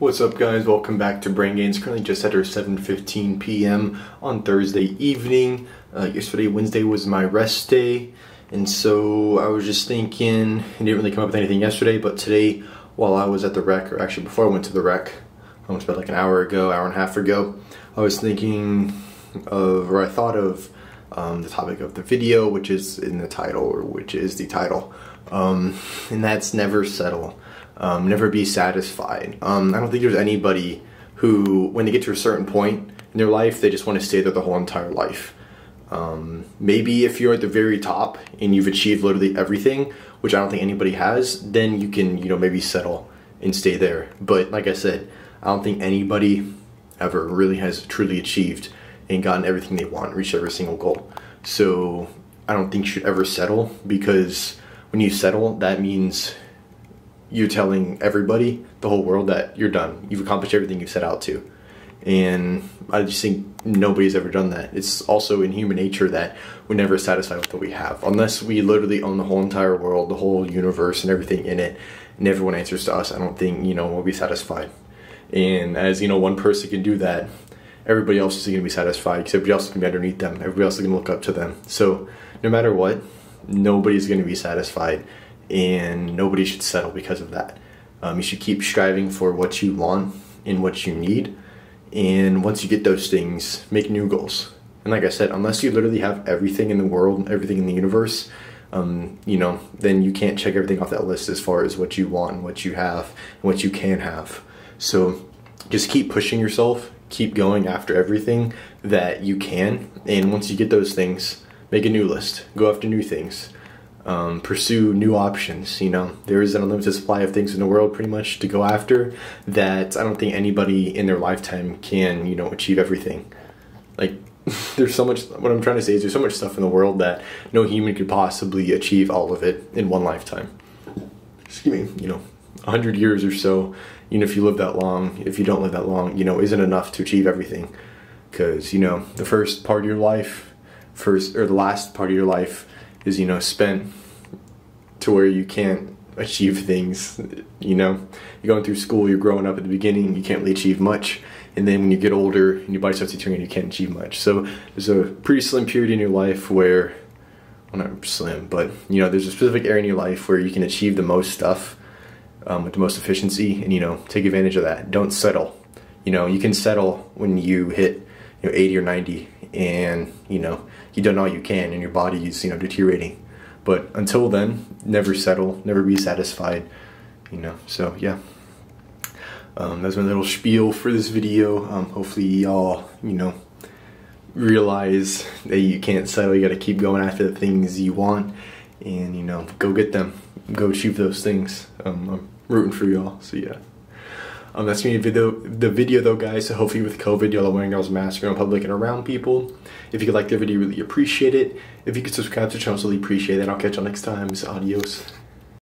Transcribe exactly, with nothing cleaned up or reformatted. What's up guys, welcome back to Brain Gains. Currently just at seven fifteen p m on Thursday evening. Uh, yesterday, Wednesday was my rest day, and so I was just thinking, I didn't really come up with anything yesterday, but today while I was at the rec, or actually before I went to the rec, almost about like an hour ago, hour and a half ago, I was thinking of, or I thought of um, the topic of the video, which is in the title, or which is the title, um, and that's never settle. Um, never be satisfied. Um, I don't think there's anybody who, when they get to a certain point in their life, they just want to stay there the whole entire life. Um, maybe if you're at the very top and you've achieved literally everything, which I don't think anybody has, then you can, you know, maybe settle and stay there. But like I said, I don't think anybody ever really has truly achieved and gotten everything they want, reached every single goal. So I don't think you should ever settle, because when you settle, that means you're telling everybody, the whole world, that you're done. You've accomplished everything you've set out to. And I just think nobody's ever done that. It's also in human nature that we're never satisfied with what we have. Unless we literally own the whole entire world, the whole universe and everything in it, and everyone answers to us, I don't think, you know, we'll be satisfied. And as, you know, one person can do that, everybody else is going to be satisfied, because everybody else is going to be underneath them. Everybody else is going to look up to them. So no matter what, nobody's going to be satisfied. And nobody should settle because of that. Um, you should keep striving for what you want and what you need. And once you get those things, make new goals. And like I said, unless you literally have everything in the world, everything in the universe, um, you know, then you can't check everything off that list as far as what you want and what you have and what you can have. So just keep pushing yourself, keep going after everything that you can. And once you get those things, make a new list, go after new things. Um, pursue new options. You know, there is an unlimited supply of things in the world pretty much to go after, that I don't think anybody in their lifetime can, you know, achieve everything. Like there's so much, what I'm trying to say is there's so much stuff in the world that no human could possibly achieve all of it in one lifetime. Excuse me, you know, a hundred years or so, you know, if you live that long, if you don't live that long, you know, isn't enough to achieve everything. Because, you know, the first part of your life, first or the last part of your life is, you know, spent to where you can't achieve things. You know, you're going through school, you're growing up at the beginning, you can't really achieve much, and then when you get older and your body starts deteriorating, you can't achieve much. So there's a pretty slim period in your life where, well, not slim, but you know, there's a specific area in your life where you can achieve the most stuff um, with the most efficiency, and you know, take advantage of that. Don't settle. You know, you can settle when you hit, you know, eighty or ninety, and you know, you've done all you can and your body's, you know, deteriorating. But until then, never settle, never be satisfied, you know. So yeah, um, that's my little spiel for this video. Um, hopefully y'all, you know, realize that you can't settle, you gotta keep going after the things you want, and you know, go get them, go achieve those things. um, I'm rooting for y'all, so yeah. Um, that's gonna be the video, the video though guys, so hopefully with COVID y'all are wearing y'all's masks around public and around people. If you could like the video, really appreciate it. If you could subscribe to the channel, really appreciate it. I'll catch y'all next time. It's adios.